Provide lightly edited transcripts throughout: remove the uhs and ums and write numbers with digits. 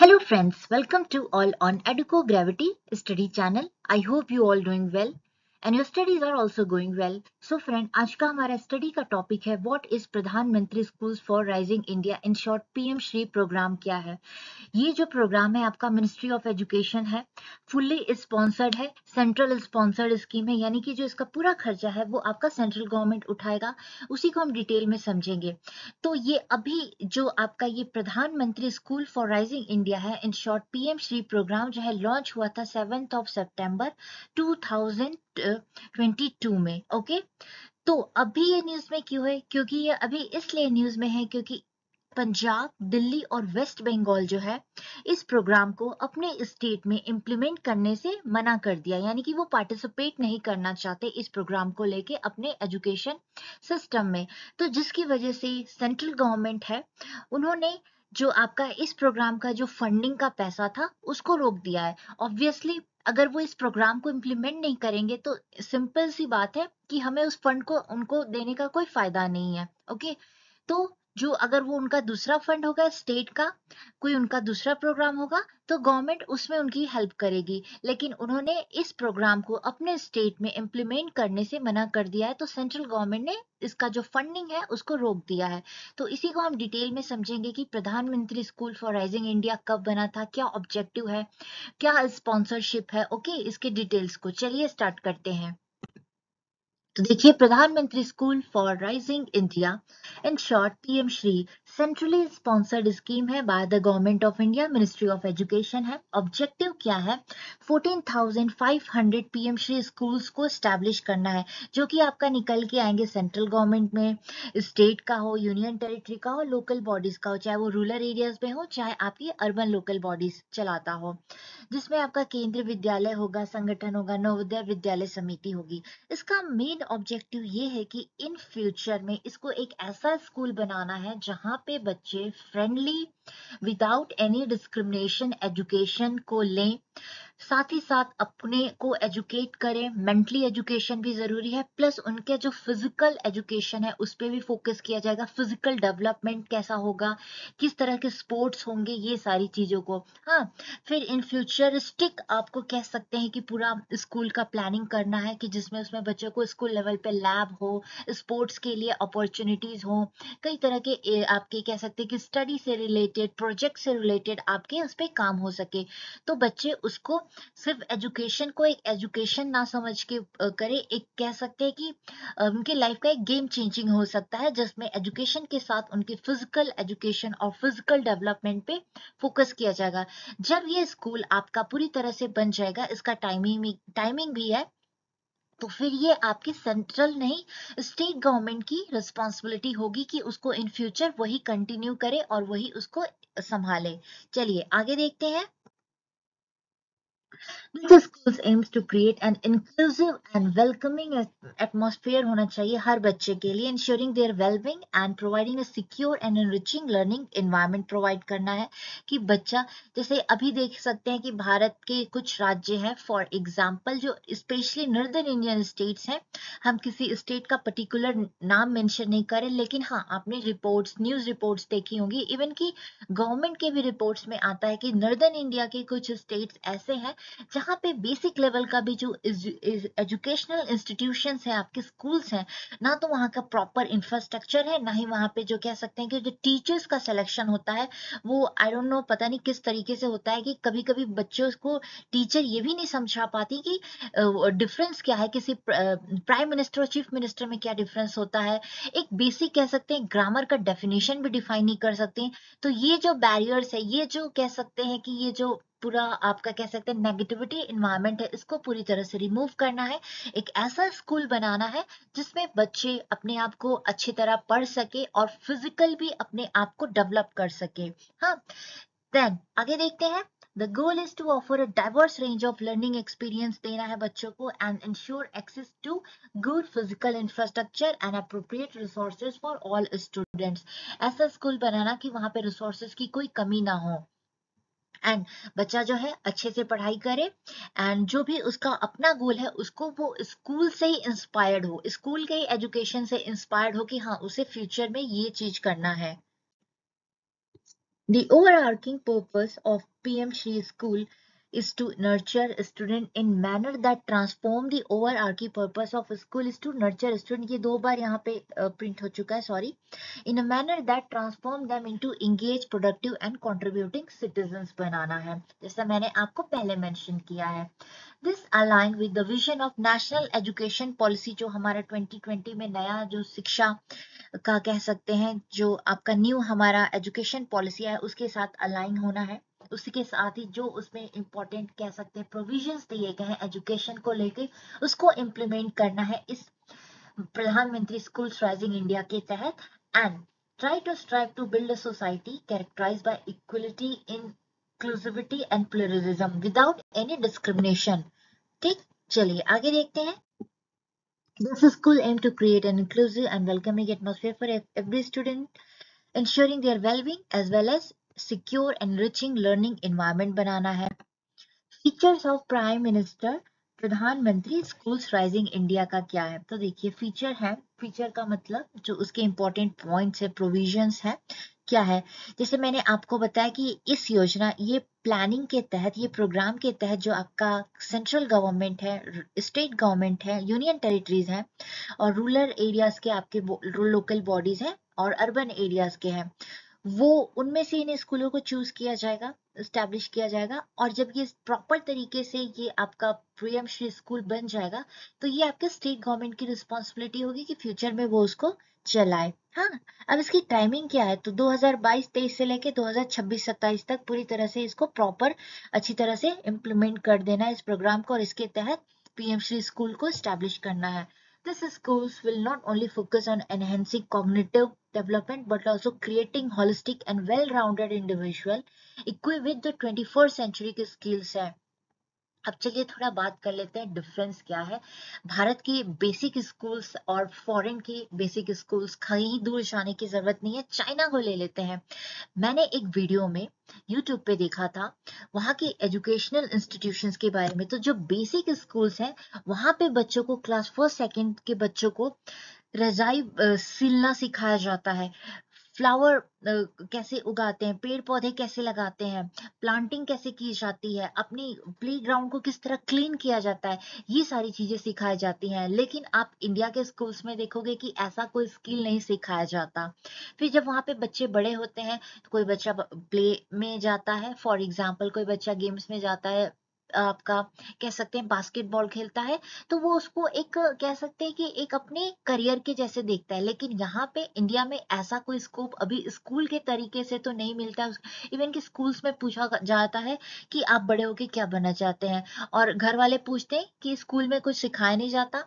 Hello friends, welcome to all on Educo Gravity Study Channel. I hope you all doing well and your studies are also going well. So friend, आज का हमारा study का topic है What is प्रधान मंत्री schools for rising India? In short PM Shri program क्या है? ये जो program है आपका Ministry of Education है, fully sponsored है, central sponsored scheme है, यानी कि जो इसका पूरा खर्चा है वो आपका central government उठाएगा, उसी को हम detail में समझेंगे। तो ये अभी जो आपका ये प्रधान मंत्री school for rising India है, in short PM Shri program जो है launch हुआ था 7th of September 2022 में, ओके? तो अभी ये न्यूज़ में क्यों है? क्योंकि ये अभी इसलिए न्यूज़ में है क्योंकि पंजाब, दिल्ली और वेस्ट बंगाल जो है इस प्रोग्राम को अपने स्टेट में इंप्लीमेंट करने से मना कर दिया, यानी कि वो पार्टिसिपेट नहीं करना चाहते इस प्रोग्राम को लेके अपने एजुकेशन सिस्टम में। तो जिसकी वजह से सेंट्रल गवर्नमेंट है उन्होंने जो आपका इस प्रोग्राम का जो फंडिंग का पैसा था उसको रोक दिया है। ऑब्वियसली अगर वो इस प्रोग्राम को इम्प्लीमेंट नहीं करेंगे तो सिंपल सी बात है कि हमें उस फंड को उनको देने का कोई फायदा नहीं है, ओके। तो जो अगर वो उनका दूसरा फंड होगा स्टेट का, कोई उनका दूसरा प्रोग्राम होगा तो गवर्नमेंट उसमें उनकी हेल्प करेगी, लेकिन उन्होंने इस प्रोग्राम को अपने स्टेट में इम्प्लीमेंट करने से मना कर दिया है। तो सेंट्रल गवर्नमेंट ने इसका जो फंडिंग है उसको रोक दिया है। तो इसी को हम डिटेल में समझेंगे कि प्रधानमंत्री स्कूल फॉर राइजिंग इंडिया कब बना था, क्या ऑब्जेक्टिव है, क्या स्पॉन्सरशिप है, ओके, इसके डिटेल्स को चलिए स्टार्ट करते हैं। तो देखिए, प्रधानमंत्री school for rising India in short PM Shri centrally sponsored scheme है by the government of India, ministry of education है। ऑब्जेक्टिव क्या है? 14,500 पीएम श्री स्कूल्स को एस्टैब्लिश करना है, जो कि आपका निकल के आएंगे सेंट्रल गवर्नमेंट में, स्टेट का हो, यूनियन टेरिटरी का हो, लोकल बॉडीज का हो, चाहे वो रूरल एरियाज में हो, चाहे आपकी अर्बन लोकल बॉडीज चलाता हो, जिसमें आपका केंद्रीय विद्यालय होगा, संगठन होगा, नवोदय विद्यालय समिति होगी। इसका मेन ऑब्जेक्टिव ये है कि इन फ्यूचर में इसको एक ऐसा स्कूल बनाना है जहां पे बच्चे friendly without any discrimination education को लें, साथ ही साथ अपने को एजुकेट करें, मेंटली एजुकेशन भी जरूरी है, प्लस उनके जो फिजिकल एजुकेशन है उस पे भी फोकस किया जाएगा, फिजिकल डेवलपमेंट कैसा होगा, किस तरह के स्पोर्ट्स होंगे, ये सारी चीजों को। हाँ, फिर इन फ्यूचरिस्टिक आपको कह सकते हैं कि पूरा स्कूल का प्लानिंग करना है कि जिसमें उसमें बच्चों को स्कूल लेवल पे लैब हो, स्पोर्ट्स के लिए अपॉर्चुनिटीज हो, कई तरह के आपके कह सकते हैं कि स्टडी से रिलेटेड, प्रोजेक्ट से रिलेटेड आपके उस पर काम हो सके। तो बच्चे उसको सिर्फ एजुकेशन को एक एजुकेशन ना समझ के करे, एक कह सकते हैं कि उनके लाइफ का एक गेम चेंजिंग हो सकता है, जिसमें एजुकेशन के साथ उनके फिजिकल एजुकेशन और फिजिकल डेवलपमेंट पे फोकस किया जाएगा। जब ये स्कूल आपका पूरी तरह से बन जाएगा, इसका टाइमिंग भी है, तो फिर ये आपकी सेंट्रल नहीं स्टेट गवर्नमेंट की रिस्पॉन्सिबिलिटी होगी कि उसको इन फ्यूचर वही कंटिन्यू करे और वही उसको संभाले। चलिए आगे देखते हैं। The school aims to create an inclusive and welcoming atmosphere होना चाहिए हर बच्चे के लिए, ensuring their well-being and providing a secure and enriching learning environment provide करना है कि बच्चा, जैसे अभी देख सकते हैं कि भारत के कुछ राज्य हैं, for example जो स्पेशली नॉर्दर्न इंडियन स्टेट्स हैं, हम किसी स्टेट का पर्टिकुलर नाम मेंशन नहीं करें, लेकिन हाँ आपने रिपोर्ट्स, न्यूज रिपोर्ट्स देखी होंगी, इवन की गवर्नमेंट के भी रिपोर्ट्स में आता है कि नॉर्दर्न इंडिया के कुछ स्टेट्स ऐसे हैं जहाँ पे बेसिक लेवल का भी जो एजुकेशनल इंस्टीट्यूशंस हैं, आपके स्कूल्स हैं, ना तो वहाँ का प्रॉपर इंफ्रास्ट्रक्चर है, ना ही वहाँ पे जो कह सकते हैं कि जो टीचर्स का सिलेक्शन होता है वो आई डोंट नो, पता नहीं किस तरीके से होता है कि कभी कभी बच्चों को टीचर ये भी नहीं समझा पाती कि डिफरेंस क्या है, किसी प्राइम मिनिस्टर और चीफ मिनिस्टर में क्या डिफरेंस होता है, एक बेसिक कह सकते हैं ग्रामर का डेफिनेशन भी डिफाइन नहीं कर सकते। तो ये जो बैरियर्स है, ये जो कह सकते हैं कि ये जो पूरा आपका कह सकते हैं नेगेटिविटी एनवायरनमेंट है, इसको पूरी तरह से रिमूव करना है। एक ऐसा स्कूल बनाना है जिसमें बच्चे अपने आप को अच्छी तरह पढ़ सके और फिजिकल भी अपने आप को डेवलप कर सके। हाँ, देन आगे देखते हैं। The goal is to offer a diverse range of learning experience देना है बच्चों को and ensure access to good physical infrastructure and appropriate resources for all students। ऐसा स्कूल बनाना कि वहाँ पे रिसोर्सेज की कोई कमी ना हो एंड बच्चा जो है अच्छे से पढ़ाई करे एंड जो भी उसका अपना गोल है उसको वो स्कूल से ही इंस्पायर्ड हो, स्कूल के ही एजुकेशन से इंस्पायर्ड हो कि हाँ उसे फ्यूचर में ये चीज करना है। The overarching purpose of PM Shri School is to nurture student in manner that transform. The overarching purpose of school is to nurture student. ये दो बार यहाँ पे print हो चुका है, sorry. In a manner that transform them into engaged, productive and contributing citizens बनाना है, जैसा मैंने आपको पहले mention किया है. This align with the vision of National Education Policy जो हमारा 2020 में नया जो शिक्षा का कह सकते हैं जो आपका न्यू हमारा एजुकेशन पॉलिसी है उसके साथ अलाइन होना है. उसी के साथ ही जो उसमें इम्पोर्टेंट कह सकते हैं प्रोविजंस दिए गए हैं एजुकेशन को लेके उसको इम्प्लीमेंट करना है इस प्रधानमंत्री स्कूल राइजिंग इंडिया के तहत. And strive to build a society characterised by equality, inclusivity and pluralism without any discrimination. ठीक, चलिए आगे देखते हैं. This school aims to create an inclusive and welcoming atmosphere for every student, ensuring their well-being as well as secure and enriching learning environment बनाना है. Features of Prime Minister प्रधान मंत्री schools rising India का क्या है, तो देखिए feature है. Feature का मतलब जो उसके इम्पोर्टेंट पॉइंट्स है, प्रोविजंस है, क्या है. जैसे मैंने आपको बताया कि इस योजना ये प्लानिंग के तहत, ये प्रोग्राम के तहत जो आपका सेंट्रल गवर्नमेंट है, स्टेट गवर्नमेंट है, यूनियन टेरिटरीज हैं और रूरल एरियाज के आपके लोकल बॉडीज हैं और अर्बन एरियाज के हैं, वो उनमें से इन स्कूलों को चूज किया जाएगा, एस्टैब्लिश किया जाएगा. और जब ये प्रॉपर तरीके से ये आपका पीएम श्री स्कूल बन जाएगा तो ये आपके स्टेट गवर्नमेंट की रिस्पॉन्सिबिलिटी होगी कि फ्यूचर में वो उसको चलाए. हाँ, अब इसकी टाइमिंग क्या है, तो 2022-23 से लेके 2026-27 तक पूरी तरह से इसको प्रॉपर अच्छी तरह से इम्प्लीमेंट कर देना है इस प्रोग्राम को और इसके तहत पीएम श्री स्कूल को एस्टैब्लिश करना है. This schools will not only focus on enhancing cognitive development but also creating holistic and well-rounded individual equipped with the 21st century के skills है. अब चलिए थोड़ा बात कर लेते हैं डिफरेंस क्या है भारत की बेसिक स्कूल्स और फॉरेन की बेसिक स्कूल्स. कहीं दूर जाने की जरूरत नहीं है, चाइना को ले लेते हैं. मैंने एक वीडियो में यूट्यूब पे देखा था वहाँ के एजुकेशनल इंस्टीट्यूशंस के बारे में, तो जो बेसिक स्कूल्स हैं वहाँ पे बच्चों को क्लास 1st 2nd के बच्चों को रजाई सिलना सिखाया जाता है, फ्लावर कैसे उगाते हैं, पेड़ पौधे कैसे लगाते हैं, प्लांटिंग कैसे की जाती है, अपनी प्लेग्राउंड को किस तरह क्लीन किया जाता है, ये सारी चीजें सिखाई जाती हैं. लेकिन आप इंडिया के स्कूल्स में देखोगे कि ऐसा कोई स्किल नहीं सिखाया जाता. फिर जब वहाँ पे बच्चे बड़े होते हैं तो कोई बच्चा प्ले में जाता है, फॉर एग्जाम्पल कोई बच्चा गेम्स में जाता है, आपका कह सकते हैं बास्केटबॉल खेलता है, तो वो उसको एक कह सकते हैं कि एक अपने करियर के जैसे देखता है. लेकिन यहाँ पे इंडिया में ऐसा कोई स्कोप अभी स्कूल के तरीके से तो नहीं मिलता. इवन कि स्कूल्स में पूछा जाता है कि आप बड़े होके क्या बनना चाहते हैं और घर वाले पूछते हैं कि स्कूल में कुछ सिखाया नहीं जाता.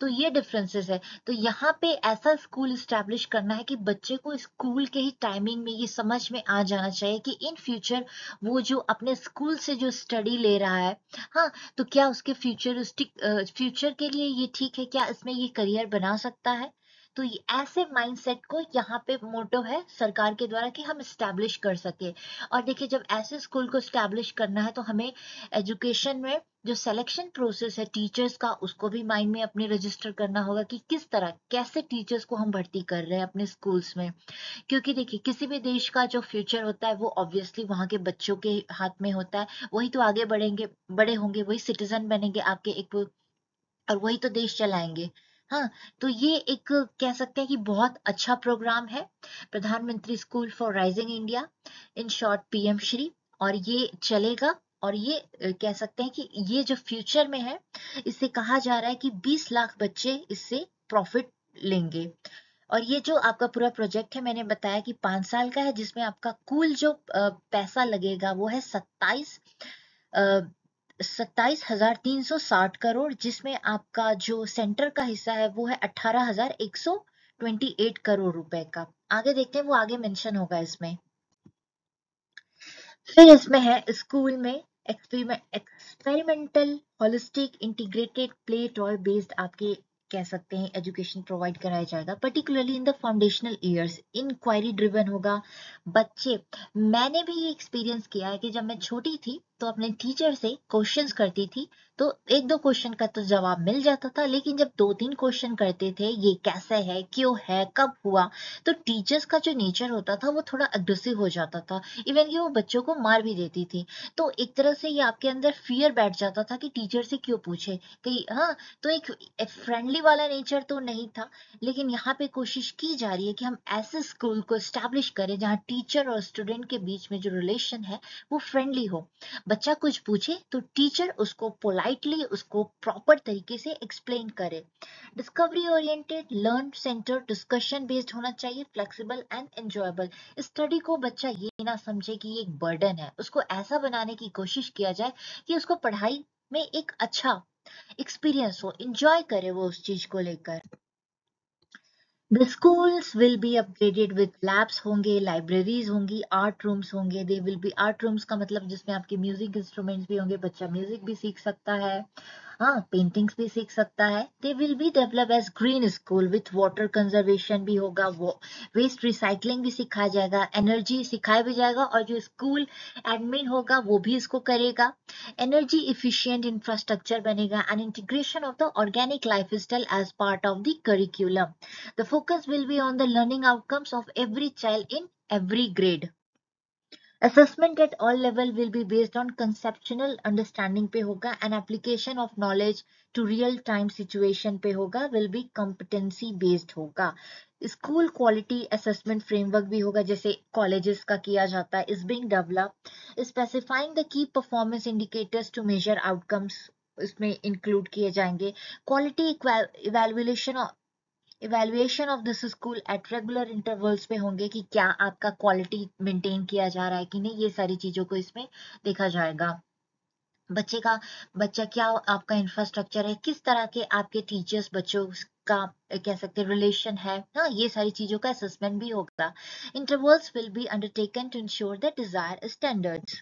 तो ये डिफरेंसेस है. तो यहाँ पे ऐसा स्कूल एस्टैब्लिश करना है कि बच्चे को स्कूल के ही टाइमिंग में ये समझ में आ जाना चाहिए कि इन फ्यूचर वो जो अपने स्कूल से जो स्टडी ले रहा है, हाँ, तो क्या उसके फ्यूचर के लिए ये ठीक है, क्या इसमें ये करियर बना सकता है. तो ये ऐसे माइंडसेट को यहाँ पे मोटो है सरकार के द्वारा कि हम एस्टैब्लिश कर सके. और देखिए जब ऐसे स्कूल को एस्टैब्लिश करना है तो हमें एजुकेशन में जो सिलेक्शन प्रोसेस है टीचर्स का उसको भी माइंड में अपने रजिस्टर करना होगा कि किस तरह कैसे टीचर्स को हम भर्ती कर रहे हैं अपने स्कूल्स में. क्योंकि देखिए किसी भी देश का जो फ्यूचर होता है वो ऑब्वियसली वहाँ के बच्चों के हाथ में होता है. वही तो आगे बढ़ेंगे, बड़े होंगे, वही सिटीजन बनेंगे आपके एक, और वही तो देश चलाएंगे. हाँ, तो ये एक कह सकते हैं कि बहुत अच्छा प्रोग्राम है प्रधानमंत्री school for rising India, in short PM Shri. और ये चलेगा और ये कह सकते हैं कि ये जो फ्यूचर में है इससे कहा जा रहा है कि 20 लाख बच्चे इससे प्रॉफिट लेंगे. और ये जो आपका पूरा प्रोजेक्ट है मैंने बताया कि 5 साल का है, जिसमें आपका कुल जो पैसा लगेगा वो है 27,360 करोड़, जिसमें आपका जो सेंटर का हिस्सा है वो है 18,128 करोड़ रुपए का. आगे देखते हैं, वो आगे मेंशन होगा इसमें. फिर इसमें है स्कूल में experimental holistic integrated play toy based आपके कह सकते हैं एजुकेशन प्रोवाइड कराया जाएगा, particularly in the foundational years. Inquiry driven होगा बच्चे. मैंने भी ये एक्सपीरियंस किया है कि जब मैं छोटी थी तो अपने टीचर से क्वेश्चंस करती थी तो एक दो क्वेश्चन का तो जवाब मिल जाता था, लेकिन जब दो तीन क्वेश्चन करते थे ये कैसे है, क्यों है, कब हुआ, तो टीचर्स का जो नेचर होता था वो थोड़ा एग्रेसिव हो जाता था, इवन कि वो बच्चों को मार भी देती थी। तो एक तरह से ये आपके अंदर फियर बैठ जाता था कि टीचर से क्यों पूछे कि हाँ, तो एक फ्रेंडली वाला नेचर तो नहीं था। लेकिन यहाँ पे कोशिश की जा रही है कि हम ऐसे स्कूल को एस्टैब्लिश करें जहाँ टीचर और स्टूडेंट के बीच में जो रिलेशन है वो फ्रेंडली हो। बच्चा कुछ पूछे तो टीचर उसको पोलाइटली, उसको प्रॉपर तरीके से एक्सप्लेन करे। Discovery oriented, learn centre, discussion based होना चाहिए, फ्लेक्सिबल एंड एंजॉयबल। स्टडी को बच्चा ये ना समझे कि ये एक बर्डन है, उसको ऐसा बनाने की कोशिश किया जाए कि उसको पढ़ाई में एक अच्छा एक्सपीरियंस हो, एंजॉय करे वो उस चीज को लेकर। The schools will be upgraded with labs होंगे, libraries होंगी, art rooms होंगे। They will be art rooms का मतलब जिसमें आपके music instruments भी होंगे, बच्चा music भी सीख सकता है, हाँ पेंटिंग्स भी सीख सकता है। They will be develop as green school with water conservation भी होगा, वेस्ट रिसाइकलिंग भी सिखाया जाएगा, एनर्जी सिखाया भी जाएगा और जो स्कूल एडमिन होगा वो भी इसको करेगा। एनर्जी इफिशियंट इंफ्रास्ट्रक्चर बनेगा and integration of the organic life style as part of the curriculum. The focus will be on the learning outcomes of every child in every grade. Assessment at all level will be based on conceptual understanding पे होगा and application of knowledge to real time situation पे होगा, will be competency based होगा। School quality assessment framework भी होगा जैसे colleges का किया जाता है, is being developed, specifying the key performance indicators to measure outcomes इसमें include किए जाएंगे। Quality evaluation of this school at regular intervals पे होंगे कि क्या आपका क्वालिटी मेंटेन किया जा रहा है कि नहीं, ये सारी चीजों को इसमें देखा जाएगा। बच्चा क्या आपका इंफ्रास्ट्रक्चर है, किस तरह के आपके टीचर्स बच्चों का कह सकते हैं रिलेशन है, हाँ ये सारी चीजों का असेसमेंट भी होगा। Intervals will be undertaken to ensure the desire standards.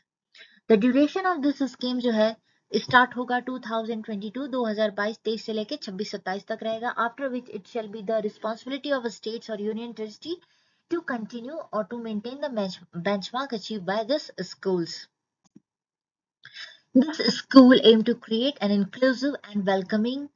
The duration of this scheme जो है स्टार्ट होगा 2022, 2022 23 से लेके 26-27 तक रहेगा। After which it shall be the responsibility of states और यूनियन टेरिटरी टू कंटिन्यू और to maintain the benchmark achieve by this schools. This school aim to create an inclusive and welcoming.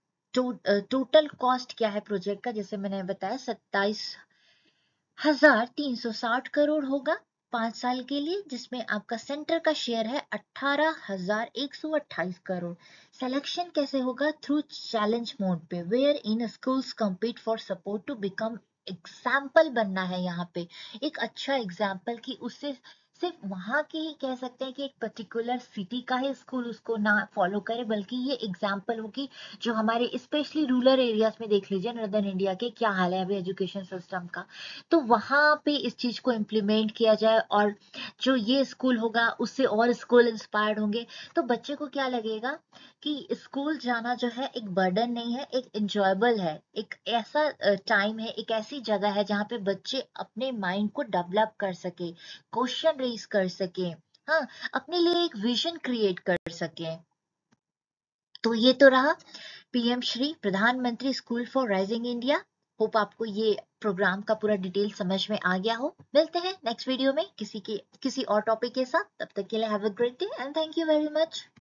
Total cost क्या है project का, जैसे मैंने बताया 27,360 करोड़ होगा 5 साल के लिए, जिसमें आपका सेंटर का शेयर है 18,128 करोड़। सिलेक्शन कैसे होगा, थ्रू चैलेंज मोड पे, where in schools compete for support to become example बनना है यहाँ पे, एक अच्छा एग्जाम्पल कि उससे सिर्फ वहाँ के ही कह सकते हैं कि एक पर्टिकुलर सिटी का ही स्कूल उसको ना फॉलो करे, बल्कि ये एग्जाम्पल होगी जो हमारे स्पेशली रूरल एरियाज में देख लीजिए नॉर्दर्न इंडिया के क्या हाल है अभी एजुकेशन सिस्टम का, तो वहाँ पे इस चीज को इम्प्लीमेंट किया जाए और जो ये स्कूल होगा उससे और स्कूल इंस्पायर्ड होंगे। तो बच्चे को क्या लगेगा कि स्कूल जाना जो है एक बर्डन नहीं है, एक इंजॉयबल है, एक ऐसा टाइम है, एक ऐसी जगह है जहाँ पे बच्चे अपने माइंड को डेवलप कर सके, क्वेश्चन कर सके, हाँ अपने लिए एक विजन क्रिएट कर सके। तो ये तो रहा पीएम श्री प्रधानमंत्री school for rising India. Hope आपको ये प्रोग्राम का पूरा डिटेल समझ में आ गया हो। मिलते हैं नेक्स्ट वीडियो में किसी और टॉपिक के साथ, तब तक के लिए have a great day and thank you very much.